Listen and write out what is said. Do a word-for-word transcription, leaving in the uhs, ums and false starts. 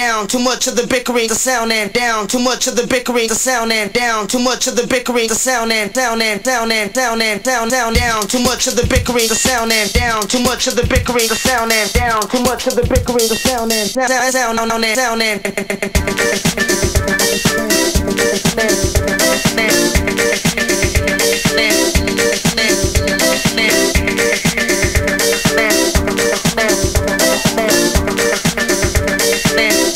down, too much of the bickering, the sound and down, too much of the bickering, the sound and down, too much of the bickering, the sound and down and down and down and down down down, too much of the bickering, the sound and down, too much of the bickering, the sound and down, too much of the bickering, the sound and down down down down down down